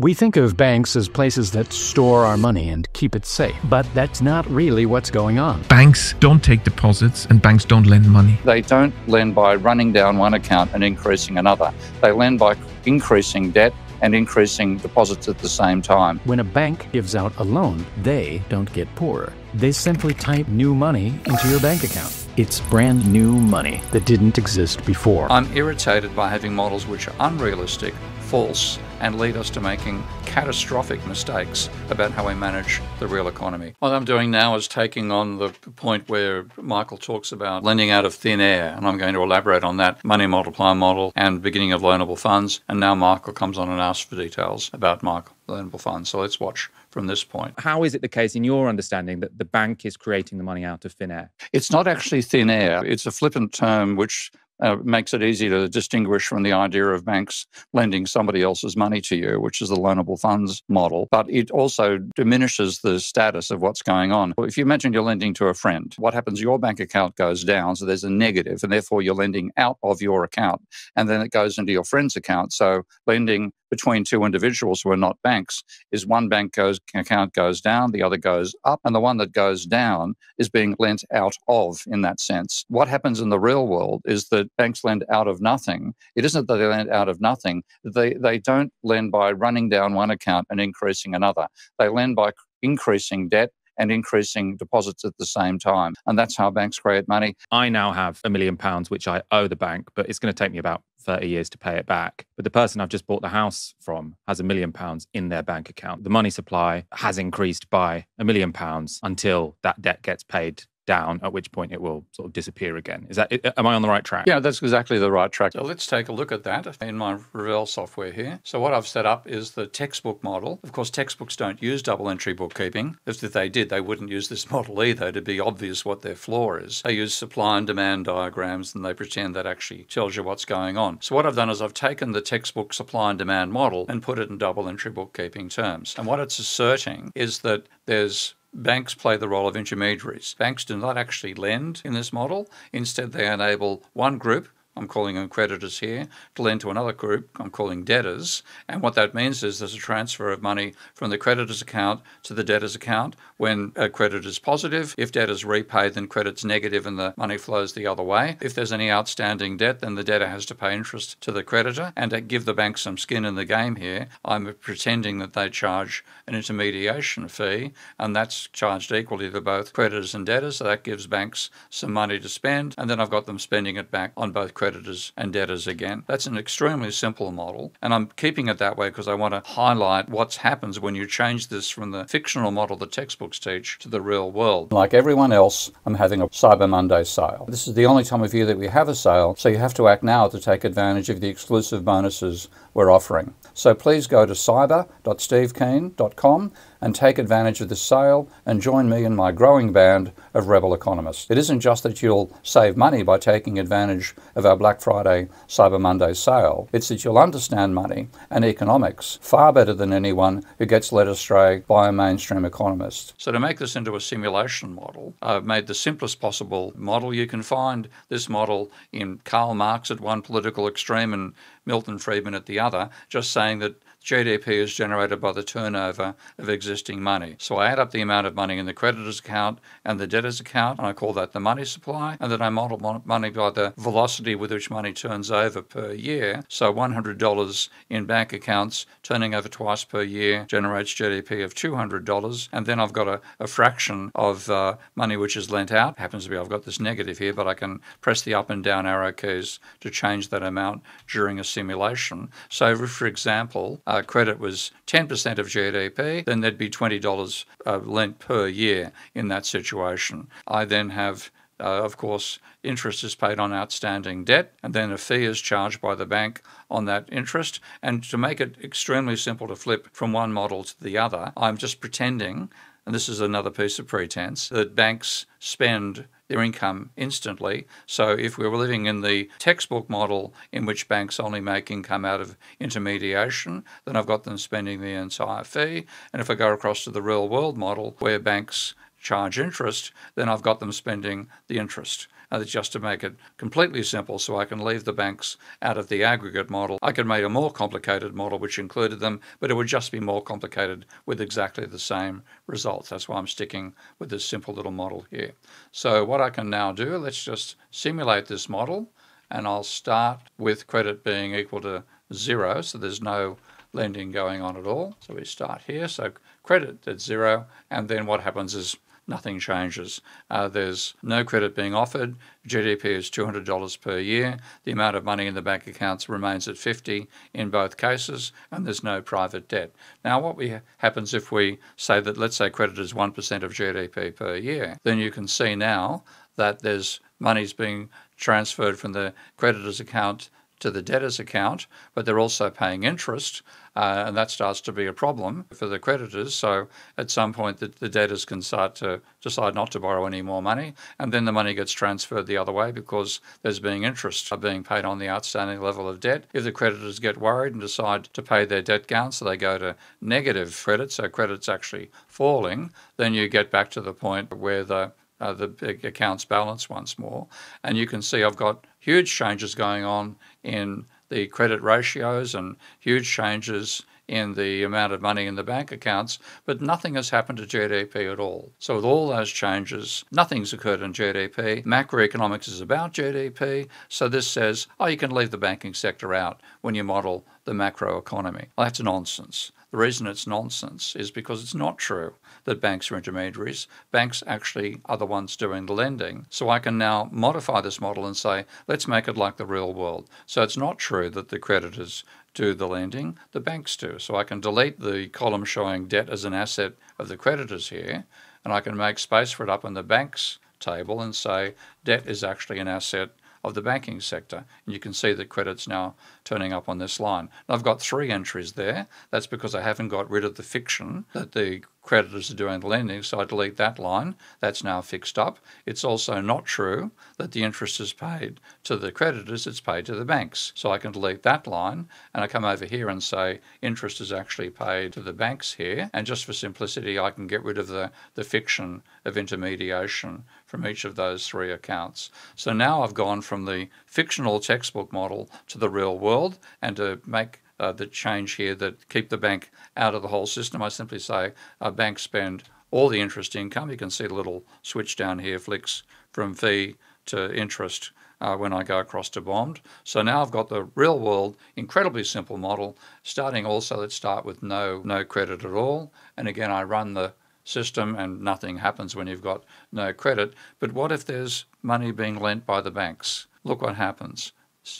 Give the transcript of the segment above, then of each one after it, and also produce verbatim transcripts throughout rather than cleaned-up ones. We think of banks as places that store our money and keep it safe, but that's not really what's going on. Banks don't take deposits and banks don't lend money. They don't lend by running down one account and increasing another. They lend by increasing debt and increasing deposits at the same time. When a bank gives out a loan, they don't get poorer. They simply type new money into your bank account. It's brand new money that didn't exist before. I'm irritated by having models which are unrealistic, false, and lead us to making catastrophic mistakes about how we manage the real economy. What I'm doing now is taking on the point where Michael talks about lending out of thin air, and I'm going to elaborate on that money multiplier model and beginning of loanable funds, and now Michael comes on and asks for details about Michael, loanable funds, so let's watch from this point. How is it the case in your understanding that the bank is creating the money out of thin air? It's not actually thin air. It's a flippant term which Uh, makes it easy to distinguish from the idea of banks lending somebody else's money to you, which is the loanable funds model. But it also diminishes the status of what's going on. If you imagine you're lending to a friend, what happens? Your bank account goes down, so there's a negative, and therefore you're lending out of your account, and then it goes into your friend's account. So lending between two individuals who are not banks is one bank goes account goes down, the other goes up, and the one that goes down is being lent out of in that sense. What happens in the real world is that banks lend out of nothing. It isn't that they lend out of nothing. They, they don't lend by running down one account and increasing another. They lend by increasing debt and increasing deposits at the same time. And that's how banks create money. I now have a million pounds, which I owe the bank, but it's going to take me about thirty years to pay it back. But the person I've just bought the house from has a million pounds in their bank account. The money supply has increased by a million pounds until that debt gets paid down, at which point it will sort of disappear again. Is that, am I on the right track? Yeah, that's exactly the right track. So let's take a look at that in my Ravel software here. So what I've set up is the textbook model. Of course, textbooks don't use double entry bookkeeping. If they did, they wouldn't use this model either. It'd be obvious what their flaw is. They use supply and demand diagrams and they pretend that actually tells you what's going on. So what I've done is I've taken the textbook supply and demand model and put it in double entry bookkeeping terms. And what it's asserting is that there's banks play the role of intermediaries. Banks do not actually lend in this model. Instead, they enable one group, I'm calling them creditors here, to lend to another group, I'm calling debtors. And what that means is there's a transfer of money from the creditor's account to the debtor's account when a creditor's positive. If debtor's repaid, then credit's negative and the money flows the other way. If there's any outstanding debt, then the debtor has to pay interest to the creditor. And to give the bank some skin in the game here, I'm pretending that they charge an intermediation fee, and that's charged equally to both creditors and debtors. So that gives banks some money to spend, and then I've got them spending it back on both creditors creditors and debtors again. That's an extremely simple model, and I'm keeping it that way because I want to highlight what happens when you change this from the fictional model the textbooks teach to the real world. Like everyone else, I'm having a Cyber Monday sale. This is the only time of year that we have a sale, so you have to act now to take advantage of the exclusive bonuses we're offering. So please go to cyber dot steve keen dot com and take advantage of the sale and join me in my growing band of rebel economists. It isn't just that you'll save money by taking advantage of our Black Friday, Cyber Monday sale. It's that you'll understand money and economics far better than anyone who gets led astray by a mainstream economist. So to make this into a simulation model, I've made the simplest possible model. You can find this model in Karl Marx at one political extreme and Milton Friedman at the other, just saying that G D P is generated by the turnover of existing money. So I add up the amount of money in the creditor's account and the debtor's account, and I call that the money supply, and then I model money by the velocity with which money turns over per year. So one hundred dollars in bank accounts turning over twice per year generates G D P of two hundred dollars, and then I've got a, a fraction of uh, money which is lent out. Happens to be I've got this negative here, but I can press the up and down arrow keys to change that amount during a simulation. So if, for example, Uh, credit was ten percent of G D P, then there'd be twenty dollars uh, lent per year in that situation. I then have, uh, of course, interest is paid on outstanding debt, and then a fee is charged by the bank on that interest. And to make it extremely simple to flip from one model to the other, I'm just pretending, and this is another piece of pretense, that banks spend their income instantly. So if we were living in the textbook model in which banks only make income out of intermediation, then I've got them spending the entire fee. And if I go across to the real world model where banks charge interest, then I've got them spending the interest. And it's just to make it completely simple so I can leave the banks out of the aggregate model. I could make a more complicated model which included them, but it would just be more complicated with exactly the same results. That's why I'm sticking with this simple little model here. So what I can now do, let's just simulate this model, and I'll start with credit being equal to zero, so there's no lending going on at all. So we start here, so credit at zero, and then what happens is nothing changes. Uh, there's no credit being offered. G D P is two hundred dollars per year. The amount of money in the bank accounts remains at fifty in both cases, and there's no private debt. Now, what we, happens if we say that, let's say credit is one percent of G D P per year, then you can see now that there's money's being transferred from the creditor's account to the debtor's account, but they're also paying interest, uh, and that starts to be a problem for the creditors. So at some point the, the debtors can start to decide not to borrow any more money, and then the money gets transferred the other way because there's being interest being paid on the outstanding level of debt. If the creditors get worried and decide to pay their debt down, so they go to negative credit, so credit's actually falling, then you get back to the point where the Uh, the accounts balance once more. And you can see I've got huge changes going on in the credit ratios and huge changes in the amount of money in the bank accounts, but nothing has happened to G D P at all. So with all those changes, nothing's occurred in G D P. Macroeconomics is about G D P, so this says, oh, you can leave the banking sector out when you model the macroeconomy. Well, that's nonsense. The reason it's nonsense is because it's not true that banks are intermediaries. Banks actually are the ones doing the lending. So I can now modify this model and say, let's make it like the real world. So it's not true that the creditors do the lending, the banks do. So I can delete the column showing debt as an asset of the creditors here, and I can make space for it up in the banks table and say debt is actually an asset of the banking sector. And you can see that credit's now turning up on this line. And I've got three entries there. That's because I haven't got rid of the fiction that the creditors are doing the lending, so I delete that line. That's now fixed up. It's also not true that the interest is paid to the creditors, it's paid to the banks. So I can delete that line, and I come over here and say interest is actually paid to the banks here. And just for simplicity, I can get rid of the, the fiction of intermediation from each of those three accounts. So now I've gone from the fictional textbook model to the real world, and to make Uh, the change here that keep the bank out of the whole system, I simply say uh, banks spend all the interest income. You can see the little switch down here flicks from fee to interest uh, when I go across to bond. So now I've got the real world, incredibly simple model, starting also, let's start with no, no credit at all. And again, I run the system and nothing happens when you've got no credit. But what if there's money being lent by the banks? Look what happens.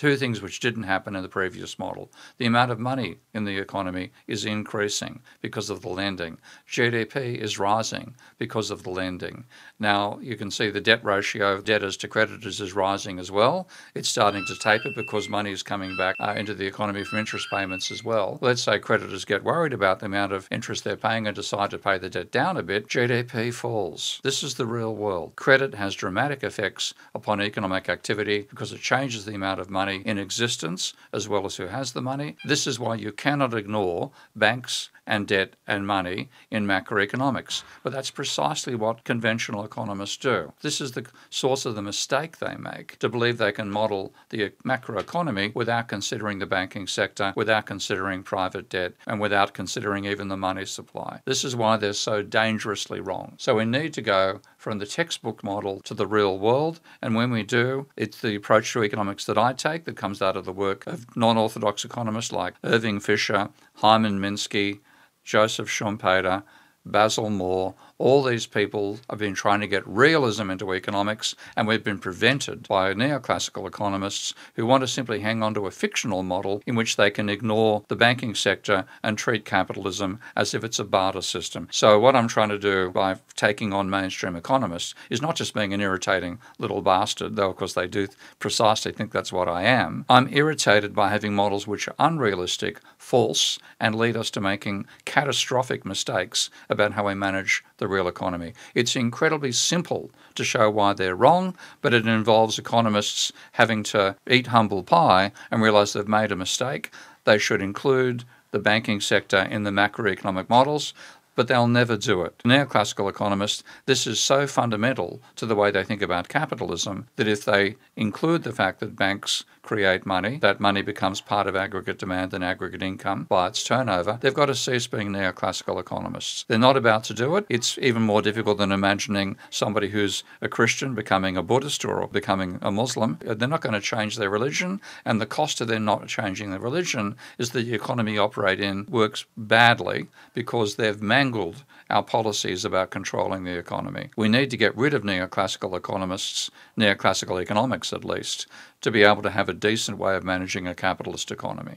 Two things which didn't happen in the previous model. The amount of money in the economy is increasing because of the lending. G D P is rising because of the lending. Now you can see the debt ratio of debtors to creditors is rising as well. It's starting to taper because money is coming back uh, into the economy from interest payments as well. Let's say creditors get worried about the amount of interest they're paying and decide to pay the debt down a bit. G D P falls. This is the real world. Credit has dramatic effects upon economic activity because it changes the amount of money in existence as well as who has the money. This is why you cannot ignore banks and debt and money in macroeconomics. But that's precisely what conventional economists do. This is the source of the mistake they make, to believe they can model the macroeconomy without considering the banking sector, without considering private debt, and without considering even the money supply. This is why they're so dangerously wrong. So we need to go from the textbook model to the real world, and when we do, it's the approach to economics that I take that comes out of the work of non-orthodox economists like Irving Fisher, Hyman Minsky, Joseph Schumpeter, Basil Moore. All these people have been trying to get realism into economics, and we've been prevented by neoclassical economists who want to simply hang on to a fictional model in which they can ignore the banking sector and treat capitalism as if it's a barter system. So what I'm trying to do by taking on mainstream economists is not just being an irritating little bastard, though of course they do precisely think that's what I am. I'm irritated by having models which are unrealistic, false, and lead us to making catastrophic mistakes about how we manage the real economy. It's incredibly simple to show why they're wrong, but it involves economists having to eat humble pie and realize they've made a mistake. They should include the banking sector in the macroeconomic models. but they'll never do it. Neoclassical economists, this is so fundamental to the way they think about capitalism that if they include the fact that banks create money, that money becomes part of aggregate demand and aggregate income by its turnover, they've got to cease being neoclassical economists. They're not about to do it. It's even more difficult than imagining somebody who's a Christian becoming a Buddhist or becoming a Muslim. They're not going to change their religion, and the cost of their not changing their religion is that the economy you operate in works badly because they've mangled our policies about controlling the economy. We need to get rid of neoclassical economists, neoclassical economics at least, to be able to have a decent way of managing a capitalist economy.